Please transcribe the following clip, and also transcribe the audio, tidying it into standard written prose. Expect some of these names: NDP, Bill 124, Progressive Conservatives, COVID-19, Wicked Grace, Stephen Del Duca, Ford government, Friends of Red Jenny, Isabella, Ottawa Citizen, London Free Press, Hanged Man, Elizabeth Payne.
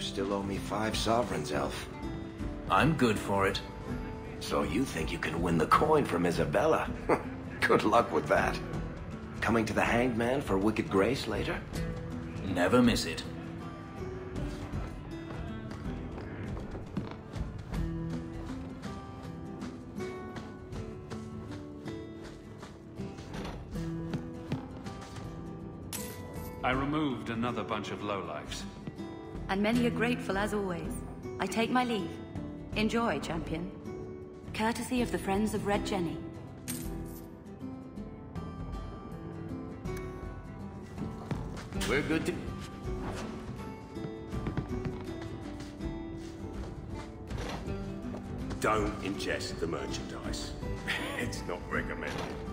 You still owe me 5 sovereigns, Elf. I'm good for it. So you think you can win the coin from Isabella? Good luck with that. Coming to the Hanged Man for Wicked Grace later? Never miss it. I removed another bunch of lowlifes. And many are grateful as always. I take my leave. Enjoy, champion. Courtesy of the Friends of Red Jenny. We're good to... Don't ingest the merchandise. It's not recommended.